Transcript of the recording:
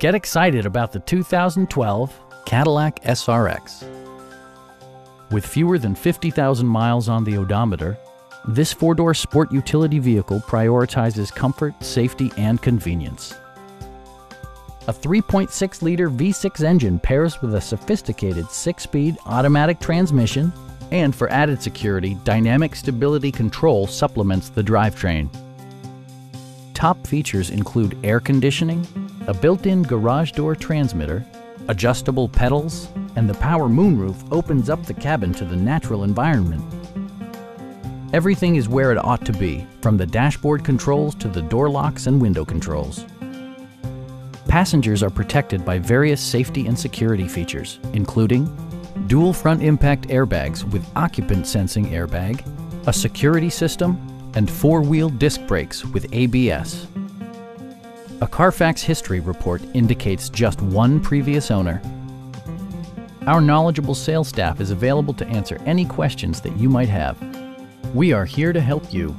Get excited about the 2012 Cadillac SRX. With fewer than 50,000 miles on the odometer, this four-door sport utility vehicle prioritizes comfort, safety, and convenience. A 3.6-liter V6 engine pairs with a sophisticated six-speed automatic transmission, and for added security, dynamic stability control supplements the drivetrain. Top features include air conditioning, a built-in garage door transmitter, adjustable pedals, and the power moonroof opens up the cabin to the natural environment. Everything is where it ought to be, from the dashboard controls to the door locks and window controls. Passengers are protected by various safety and security features, including dual front impact airbags with occupant sensing airbag, a security system, and four-wheel disc brakes with ABS. A Carfax history report indicates just one previous owner. Our knowledgeable sales staff is available to answer any questions that you might have. We are here to help you.